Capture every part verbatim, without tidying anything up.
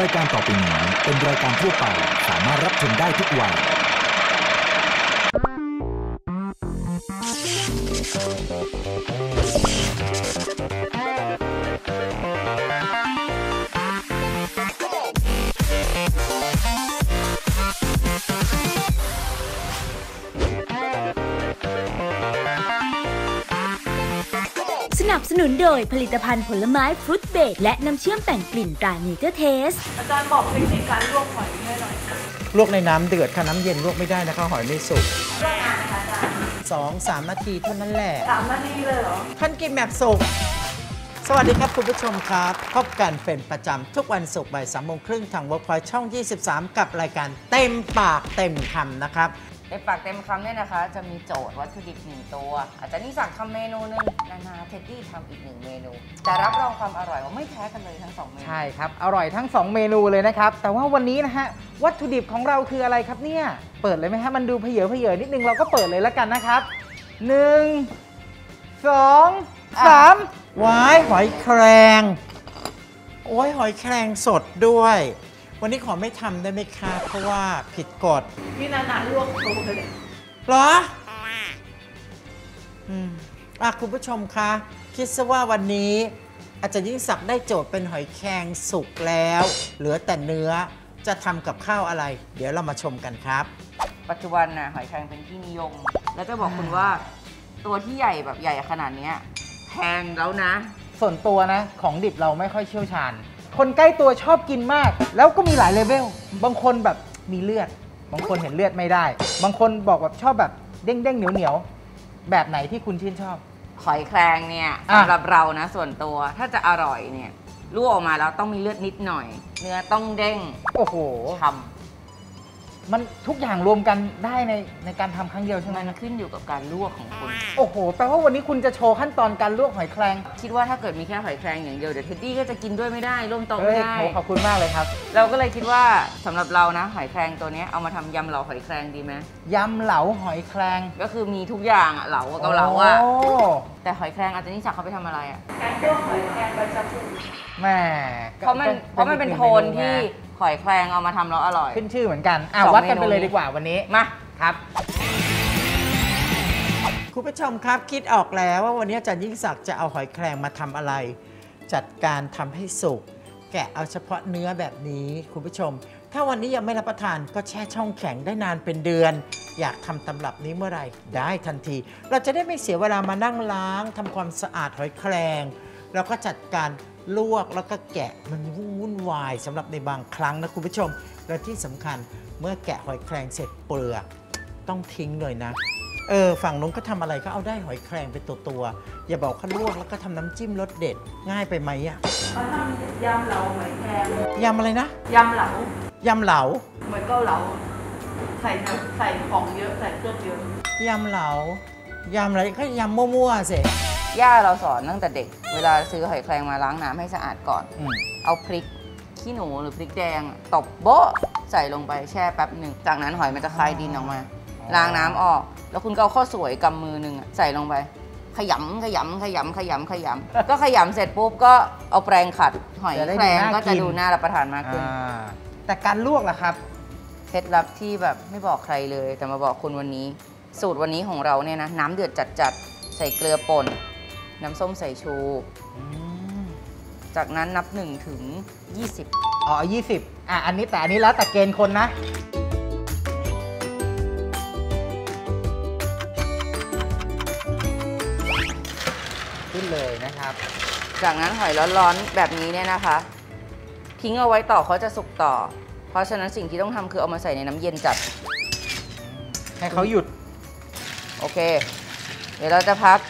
รายการต่อไปนี้เป็นรายการทั่วไปสามารถรับชมได้ทุกวัยสนับสนุนโดยผลิตภัณฑ์ผลไม้ฟรุตเบรดและน้ำเชื่อมแต่งกลิ่นตราเนเจอร์เทสอาจารย์บอกเทคนิคการลวกหอยให้หน่อยลวกในน้ำเดือดค่ะน้ำเย็นลวกไม่ได้นะคะหอยไม่สุกสองสามนาทีเท่านั้นแหละสามนาทีเลยเหรอท่านกินแบบสุกสวัสดีครับคุณผู้ชมครับพบกันเป็นประจำทุกวันศุกร์บ่ายสามโมงครึ่งทางเวิร์กพอยท์ช่องยี่สิบสามกับรายการเต็มปากเต็มคำนะครับในปากเต็มคำเนี่ยนะคะจะมีโจทย์วัตถุดิบหนึ่งตัวอาจารย์นี่สั่งทำเมนูนึงนานาเท็ดดี้ทำอีกหนึ่งเมนูแต่รับรองความอร่อยว่าไม่แพ้กันเลยทั้งสองเมนูใช่ครับอร่อยทั้งสองเมนูเลยนะครับแต่ว่าวันนี้นะฮะวัตถุดิบของเราคืออะไรครับเนี่ยเปิดเลยไหมฮะมันดูเผยเผยนิดนึงเราก็เปิดเลยแล้วกันนะครับหนึ่งสองสามวายหอยแครงโอ้ยหอยแครงสดด้วยวันนี้ขอไม่ทำได้ไหมคะเพราะว่าผิดกฎพี่นานาลวกโชว์เลยเหรออืมอ่ะคุณผู้ชมคะคิดซะว่าวันนี้อาจารย์ยิ่งศักดิ์ได้โจทย์เป็นหอยแครงสุกแล้วเหลือแต่เนื้อจะทำกับข้าวอะไรเดี๋ยวเรามาชมกันครับปัจจุบันน่ะหอยแครงเป็นที่นิยมแล้วจะบอกคุณว่าตัวที่ใหญ่แบบใหญ่ขนาดนี้แพงแล้วนะส่วนตัวนะของดิบเราไม่ค่อยเชี่ยวชาญคนใกล้ตัวชอบกินมากแล้วก็มีหลายเลเวลบางคนแบบมีเลือดบางคนเห็นเลือดไม่ได้บางคนบอกแบบชอบแบบเด้งเด้งเหนียวเหนียวแบบไหนที่คุณชื่นชอบหอยแครงเนี่ยสำหรับเรานะส่วนตัวถ้าจะอร่อยเนี่ยลวกออกมาแล้วต้องมีเลือดนิดหน่อยเนื้อต้องเด้งโอ้โหทำมันทุกอย่างรวมกันได้ในในการทำครั้งเดียวใช่ไหมมันขึ้นอยู่กับการลวกของคุณโอ้โหแปลว่าวันนี้คุณจะโชว์ขั้นตอนการลวกหอยแครงคิดว่าถ้าเกิดมีแค่หอยแครงอย่างเดียวเดี๋ยวเท็ดดี้ก็จะกินด้วยไม่ได้ร่วมโต๊ะไม่ได้ขอบคุณมากเลยครับเราก็เลยคิดว่าสำหรับเรานะหอยแครงตัวนี้เอามาทำยำเหลาหอยแครงดีไหมยำเหลาหอยแครงก็คือมีทุกอย่างอะเหลากับเหลาอะแต่หอยแครงอาจจะนี่จักเขาไปทำอะไรอะการลวกหอยแครงประจำแม่เพราะมันเพราะมันเป็นโทนที่หอยแครงเอามาทำแล้วอร่อยขึ้นชื่อเหมือนกันอ่ะวัดกันไปเลยดีกว่าวันนี้มาครับคุณผู้ชมครับคิดออกแล้วว่าวันนี้อาจารย์ยิ่งศักดิ์จะเอาหอยแครงมาทำอะไรจัดการทำให้สุกแกะเอาเฉพาะเนื้อแบบนี้คุณผู้ชมถ้าวันนี้ยังไม่รับประทานก็แช่ช่องแข็งได้นานเป็นเดือนอยากทำตำรับนี้เมื่อไหร่ได้ทันทีเราจะได้ไม่เสียเวลามานั่งล้างทำความสะอาดหอยแครงแล้วก็จัดการลวกแล้วก็แกะมันวุ่นวายสำหรับในบางครั้งนะคุณผู้ชมและที่สำคัญเมื่อแกะหอยแครงเสร็จเปลือกต้องทิ้งเลยนะเออฝั่งนู้นก็ทำอะไรก็เอาได้หอยแครงเป็นตัวๆอย่าบอกเขาลวกแล้วก็ทำน้ำจิ้มรสเด็ดง่ายไปไหมอ่ะเขาทำยำเหลาหอยแครงยำอะไรนะยำเหลายำเหลาเหมือนเกาเหลาใส่ใส่ของเยอะใส่เครื่องเยอะยำเหลายำอะไรก็ยำมั่วๆเสียย่าเราสอนตั้งแต่เด็กเวลาซื้อหอยแครงมาล้างน้ำให้สะอาดก่อนเอาพริกขี้หนูหรือพริกแดงตบโบ๊ะใส่ลงไปแช่แป๊บหนึ่งจากนั้นหอยมันจะคลายดินออกมาล้างน้ำออกแล้วคุณก็เอาข้าวสวยกำมือหนึ่งใส่ลงไปขยำขยำขยำขยำขยำก็ขยำเสร็จปุ๊บก็เอาแปรงขัดหอยแครงก็จะดูน่ารับประทานมากขึ้นแต่การลวกล่ะครับเคล็ดลับที่แบบไม่บอกใครเลยแต่มาบอกคุณวันนี้สูตรวันนี้ของเราเนี่ยนะน้ำเดือดจัดๆใส่เกลือป่นน้ำส้มใส่ชูจากนั้นนับหนึ่งถึงยี่สิบอ๋อยี่สิบอ่ะอันนี้แต่อันนี้แล้วแต่เกณฑ์คนนะขึ้นเลยนะครับจากนั้นหอยร้อนๆแบบนี้เนี่ยนะคะทิ้งเอาไว้ต่อเขาจะสุกต่อเพราะฉะนั้นสิ่งที่ต้องทำคือเอามาใส่ในน้ำเย็นจัดให้เขาหยุดโอเคเดี๋ยวเราจะพัก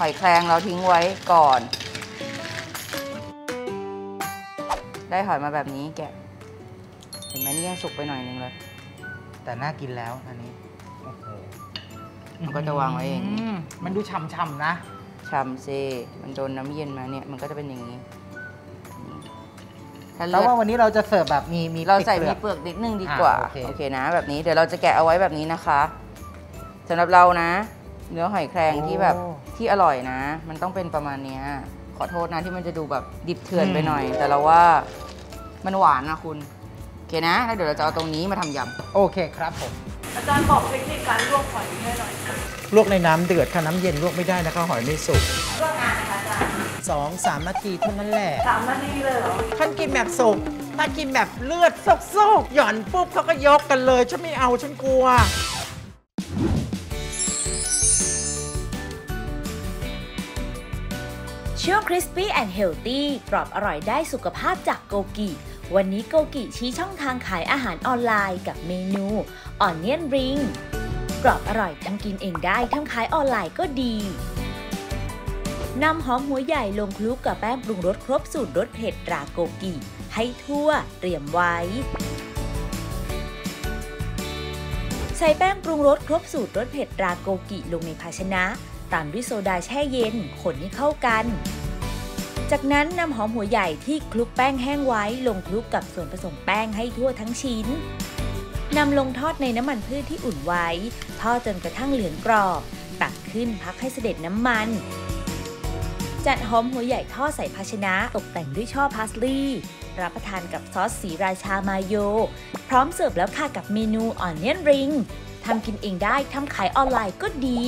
หอยแครงเราทิ้งไว้ก่อนได้หอยมาแบบนี้แกะเห็นไหมนี่ยังสุกไปหน่อยนึงเลยแต่น่ากินแล้วอันนี้โอเคมันก็จะวางไว้เองมันดูช่ำๆนะชำเซมันโดนน้ำเย็นมาเนี่ยมันก็จะเป็นอย่างนี้แล้วว่าวันนี้เราจะเสิร์ฟแบบมีมีเราใส่มีเปลือกนิดนึงดีกว่าโอเคนะแบบนี้เดี๋ยวเราจะแกะเอาไว้แบบนี้นะคะสำหรับเรานะเนื้อหอยแครงที่แบบที่อร่อยนะมันต้องเป็นประมาณนี้ขอโทษนะที่มันจะดูแบบดิบเถื่อนไปหน่อยแต่เราว่า มันหวานนะคุณโอเคนะแล้วเดี๋ยวเราจะเอาตรงนี้มาทำยำโอเคครับผมอาจารย์บอกเทคนิคการลวกหอยให้หน่อยลวกในน้ำเดือดค่ะน้ำเย็นลวกไม่ได้นะคะหอยไม่สุกลวกนานนะคะอาจารย์สองสามนาทีเท่านั้นแหละสามนาทีเลยเหรอท่านกินแบบสุกถ้ากินแบบเลือดซกๆหย่อนปุ๊บเขาก็ยกกันเลยฉันไม่เอาฉันกลัวเชื่อ Crispy and Healthy ปลอดอร่อยได้สุขภาพจากโกกิวันนี้โกกิชี้ช่องทางขายอาหารออนไลน์กับเมนู Onion Ring ปลอดอร่อยทั้งกินเองได้ทั้งขายออนไลน์ก็ดีนำหอมหัวใหญ่ลงคลุกกับแป้งปรุงรสครบสูตรรสเผ็ดตราโกกิให้ทั่วเตรียมไว้ใส่แป้งปรุงรสครบสูตรรสเผ็ดตราโกกิลงในภาชนะตามด้วยโซดาแช่เย็นคนให้เข้ากันจากนั้นนำหอมหัวใหญ่ที่คลุกแป้งแห้งไว้ลงคลุกกับส่วนผสมแป้งให้ทั่วทั้งชิ้นนำลงทอดในน้ำมันพืชที่อุ่นไว้ทอดจนกระทั่งเหลืองกรอบตักขึ้นพักให้เสด็จน้ำมันจัดหอมหัวใหญ่ทอดใส่ภาชนะตกแต่งด้วยช่อพาร์สลีย์รับประทานกับซอสสีราชามาโยพร้อมเสิร์ฟแล้วค่ะกับเมนู Onion Ring ทำกินเองได้ทำขายออนไลน์ก็ดี